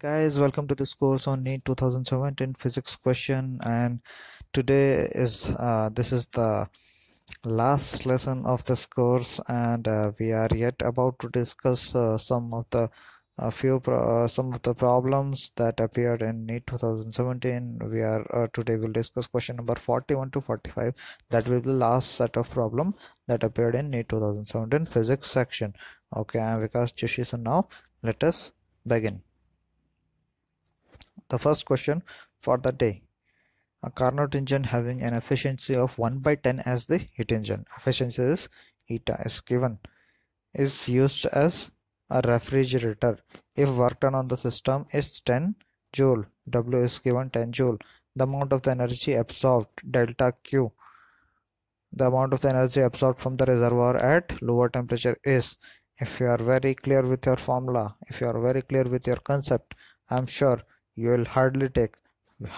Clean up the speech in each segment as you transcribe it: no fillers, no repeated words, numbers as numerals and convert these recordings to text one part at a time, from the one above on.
Guys, welcome to this course on NEET 2017 physics question, and today is this is the last lesson of this course, and we are yet about to discuss some of the problems that appeared in NEET 2017. We are today will discuss question number 41 to 45. That will be the last set of problem that appeared in NEET 2017 physics section. Okay, I'm Vikas Chishis. So now let us begin. The first question for the day: a Carnot engine having an efficiency of 1/10 as the heat engine, efficiency is eta, is given, is used as a refrigerator if work done on the system is 10 joule, W is given 10 joule. The amount of the energy absorbed, delta Q, the amount of the energy absorbed from the reservoir at lower temperature is, if you are very clear with your formula, if you are very clear with your concept, I'm sure you will hardly take,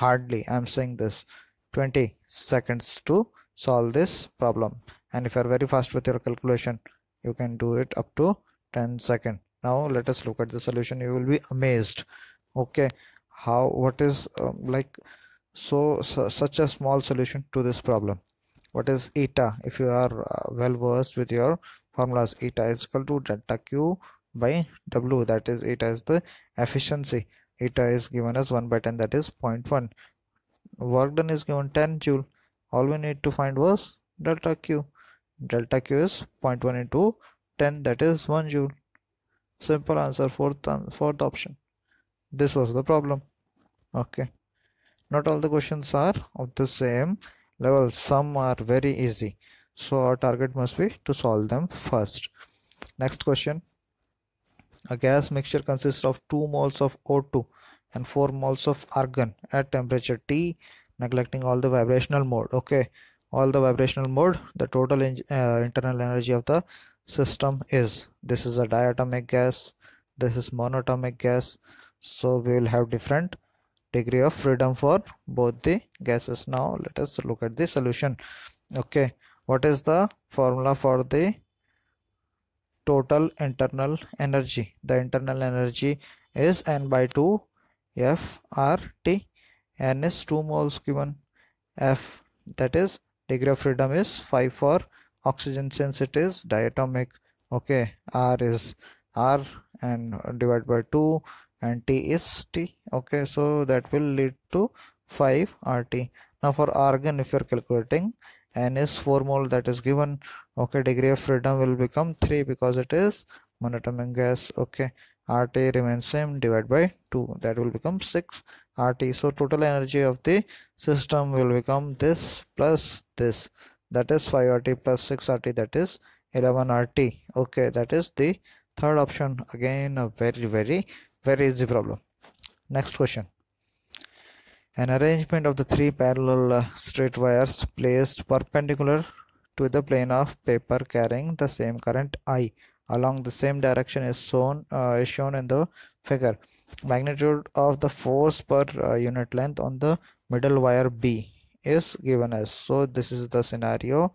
I'm saying this, 20 seconds to solve this problem. And if you are very fast with your calculation, you can do it up to 10 seconds. Now let us look at the solution. You will be amazed. Okay, how, what is such a small solution to this problem. What is eta? If you are well versed with your formulas, eta is equal to delta Q by W, that is eta is the efficiency. Eta is given as 1/10, that is 0.1. Work done is given 10 joule. All we need to find was delta Q. Delta Q is 0.1 into 10, that is 1 joule. Simple answer, fourth option. This was the problem. Okay, not all the questions are of the same level, some are very easy, so our target must be to solve them first. Next question: a gas mixture consists of 2 moles of O2 and 4 moles of argon at temperature T, neglecting all the vibrational mode. Okay, all the vibrational mode, the total internal energy of the system is, this is a diatomic gas, this is monatomic gas, so we will have different degree of freedom for both the gases. Now let us look at the solution. Okay, what is the formula for the total internal energy? The internal energy is N/2 FRT. N is 2 moles given, F, that is degree of freedom is 5 for oxygen since it is diatomic. Okay, R is R and divided by 2 and T is T. Okay, so that will lead to 5 RT. Now for argon, if you are calculating, N is 4 mole, that is given. Okay, degree of freedom will become 3 because it is monatomic gas. Okay, RT remains same, divided by 2, that will become 6 RT. So total energy of the system will become this plus this, that is 5 RT plus 6 RT, that is 11 RT. Okay, that is the third option. Again a very, very, very easy problem. Next question: an arrangement of the 3 parallel straight wires placed perpendicular to the plane of paper carrying the same current I along the same direction is shown in the figure. Magnitude of the force per unit length on the middle wire B is given as. So this is the scenario.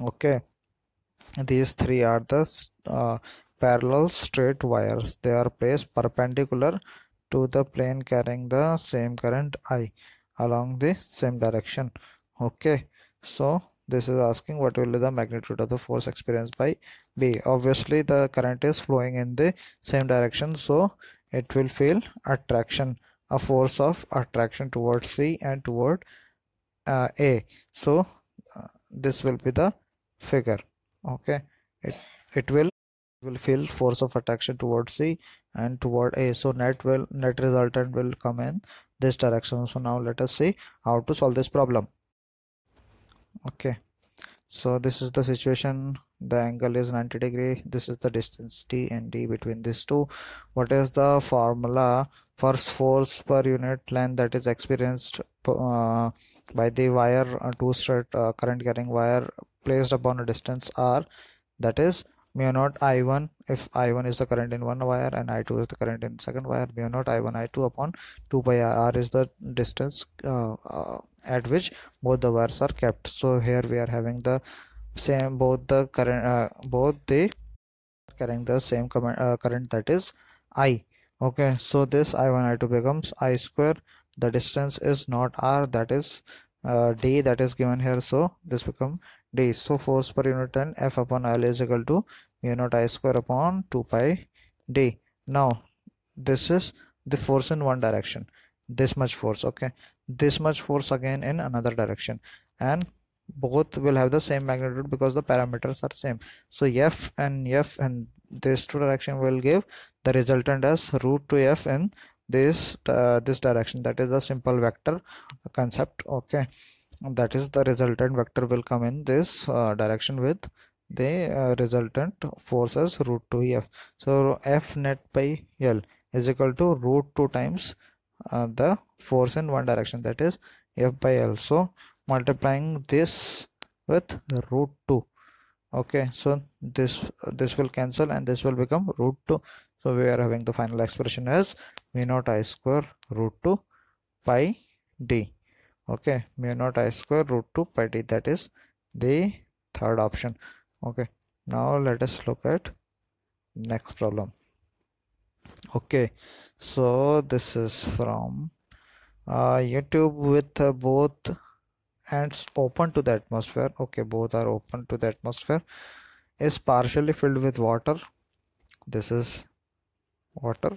Okay, these 3 are the parallel straight wires. They are placed perpendicular to the plane carrying the same current I along the same direction. Okay, so this is asking what will be the magnitude of the force experienced by B. Obviously the current is flowing in the same direction, so it will feel attraction, a force of attraction towards C and toward A. So this will be the figure. Okay, it will feel force of attraction towards C and toward A, so net resultant will come in this direction. So now let us see how to solve this problem. Okay, so this is the situation. The angle is 90 degree. This is the distance T and D between these two. What is the formula for force per unit length that is experienced by the wire, 2 straight current carrying wire placed upon a distance R, that is mu naught I1, if I1 is the current in one wire and I2 is the current in second wire, mu naught I1 I2 upon 2 pi R is the distance at which both the wires are kept. So here we are having the same, both the current carrying the same current, that is I. Okay, so this i1 i2 becomes I square. The distance is not r, that is d, that is given here, so this become d. So force per unit and F upon L is equal to mu naught I square upon 2 pi d. Now this is the force in one direction, this much force, okay, this much force again in another direction, and both will have the same magnitude because the parameters are same. So F and this two direction will give the resultant as root 2f in this direction. That is the simple vector concept, okay, and that is the resultant vector will come in this direction with the resultant force as root 2f. So F net by L is equal to root 2 times the force in one direction, that is F by L. So multiplying this with root 2, okay, so this will cancel and this will become root 2. So we are having the final expression as mu naught I square root 2 pi d. Okay, mu naught I square root 2 pi d, that is the third option. Okay, now let us look at next problem. Okay, so this is from YouTube with both ends open to the atmosphere. Okay, both are open to the atmosphere, is partially filled with water. This is water.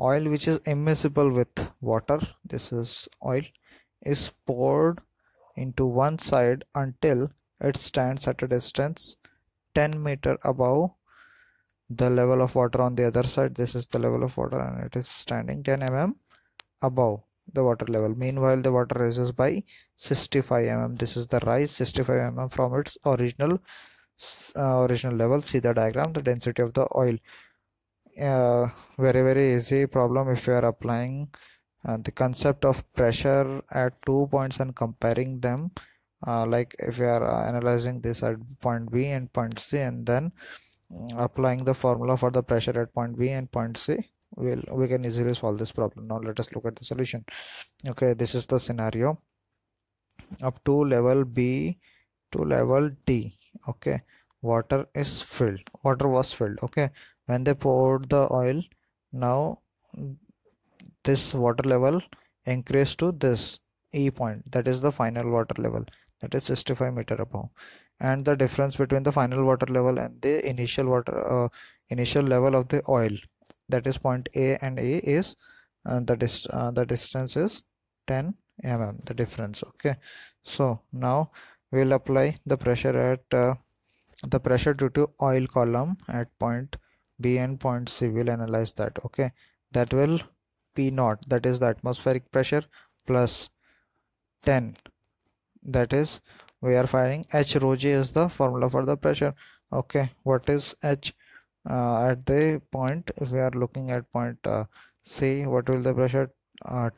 Oil which is immiscible with water, this is oil, is poured into one side until it stands at a distance 10 meter above the level of water on the other side. This is the level of water and it is standing 10 mm above the water level. Meanwhile the water rises by 65 mm. This is the rise 65 mm from its original level. See the diagram, the density of the oil. Very easy problem if you are applying the concept of pressure at 2 points and comparing them, like if you are analyzing this at point B and point C and then applying the formula for the pressure at point B and point C, we can easily solve this problem. Now let us look at the solution. Okay, this is the scenario. Up to level B to level D, okay, water was filled, okay, when they poured the oil. Now this water level increased to this E point, that is the final water level, that is 65 meter above, and the difference between the final water level and the initial water initial level of the oil, that is point A and A, is the distance is 10 mm the difference. Okay, so now we'll apply the pressure at the pressure due to oil column at point B and point C. We'll analyze that. Okay, that will P0, that is the atmospheric pressure, plus 10, that is we are finding H. Rho g is the formula for the pressure. Okay, what is H? At the point, if we are looking at point C, what will the pressure?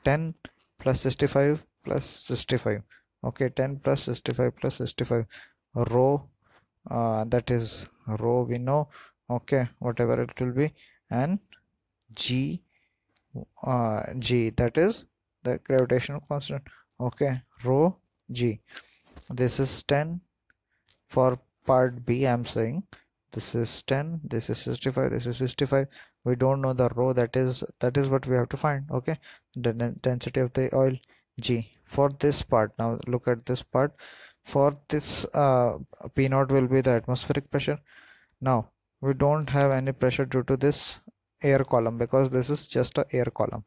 10 plus 65 plus 65. Okay, 10 plus 65 plus 65. Rho, that is rho we know. Okay, whatever it will be, and g, g, that is the gravitational constant. Okay, rho g. This is 10 for part B. I'm saying this is 10. This is 65. This is 65. We don't know the rho. That is what we have to find. Okay, the density of the oil g for this part. Now look at this part. For this P0 will be the atmospheric pressure. Now we don't have any pressure due to this air column because this is just a air column.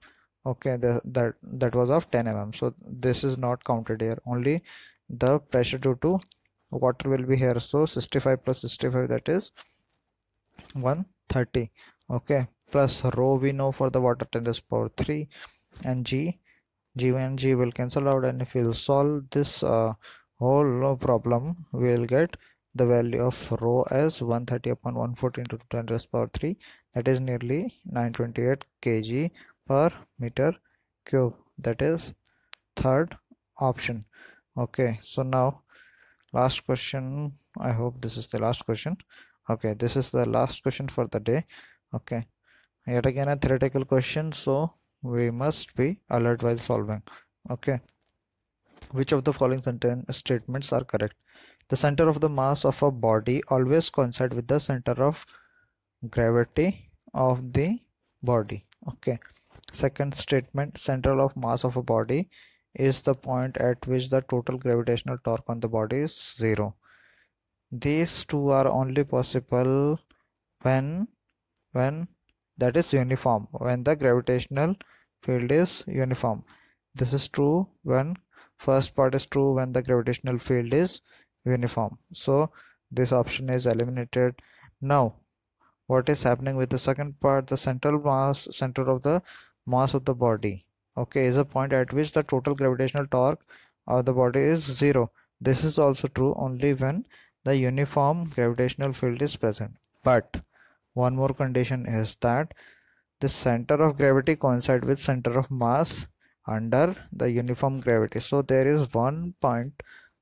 Okay, that was of 10 mm, so this is not counted here. Only the pressure due to water will be here. So 65 plus 65, that is 130. Okay, plus rho we know for the water, 10 to the power 3, and g and g will cancel out, and if we'll solve this whole problem, we'll get the value of rho as 130 upon 114 to 10 to the power 3, that is nearly 928 kg per meter cube. That is third option. Okay, so now last question. I hope this is the last question. Okay, this is the last question for the day. Okay, yet again a theoretical question, so we must be alert while solving. Okay, which of the following statements are correct? The center of the mass of a body always coincides with the center of gravity of the body. Okay, second statement, central of mass of a body is the point at which the total gravitational torque on the body is zero. These two are only possible when that is uniform, when the gravitational field is uniform. This is true when first part is true when the gravitational field is uniform. So this option is eliminated. Now what is happening with the second part? The center of the mass of the body, okay, is a point at which the total gravitational torque of the body is zero. This is also true only when the uniform gravitational field is present. But one more condition is that the center of gravity coincides with center of mass under the uniform gravity. So there is one point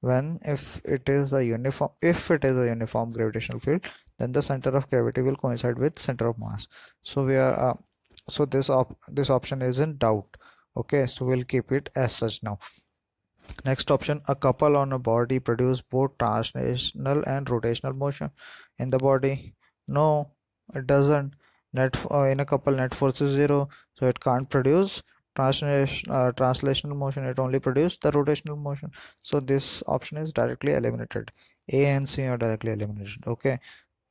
when if it is a uniform gravitational field, then the center of gravity will coincide with center of mass. So we are so this option is in doubt. Okay, so we'll keep it as such. Now next option, a couple on a body produce both translational and rotational motion in the body. No, it doesn't. In a couple, net force is zero, so it can't produce translational motion. It only produces the rotational motion. So this option is directly eliminated. A and C are directly eliminated. Okay,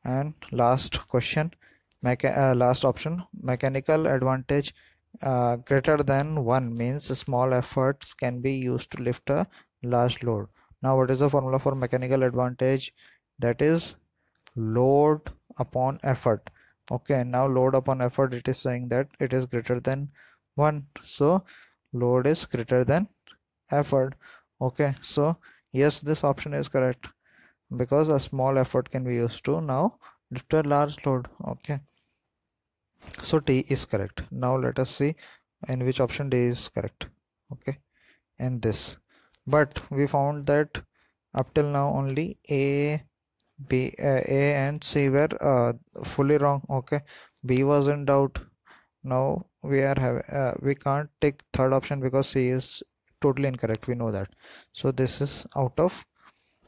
and last question, last option, mechanical advantage greater than 1 means small efforts can be used to lift a large load. Now what is the formula for mechanical advantage? That is load upon effort. Okay, now load upon effort, it is saying that it is greater than 1, so load is greater than effort. Okay, so yes, this option is correct because a small effort can be used to now lift a large load. Okay, so D is correct. Now let us see in which option D is correct. Okay, in this, but we found that up till now only A and C were fully wrong. Okay, B was in doubt. Now we are we can't take third option because C is totally incorrect. We know that. So this is out of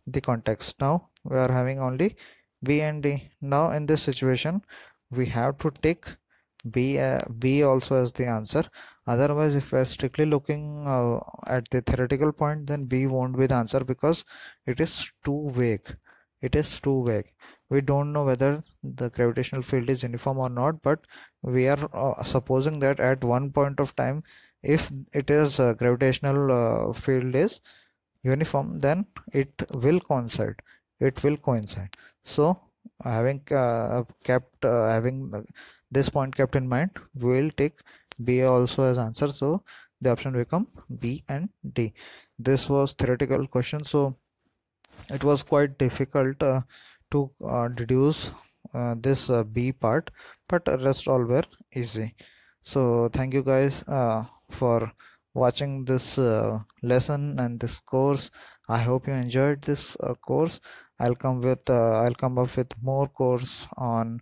the context. Now we are having only B and D. Now in this situation, we have to take B also as the answer. Otherwise, if we are strictly looking at the theoretical point, then B won't be the answer because it is too vague. It is too vague. We don't know whether the gravitational field is uniform or not, but we are supposing that at one point of time, if it is gravitational field is uniform, then it will coincide. It will coincide. So having having this point kept in mind, we will take B also as answer. So the option become B and D. This was theoretical question, so it was quite difficult to deduce this B part, but rest all were easy. So thank you guys for watching this lesson and this course. I hope you enjoyed this course. I'll come up with more course on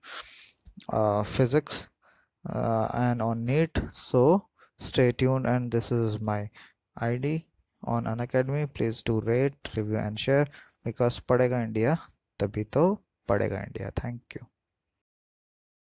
physics and on NEET. So stay tuned, and this is my ID on Unacademy. Please do rate, review and share because padega India tabhi to padega India. Thank you.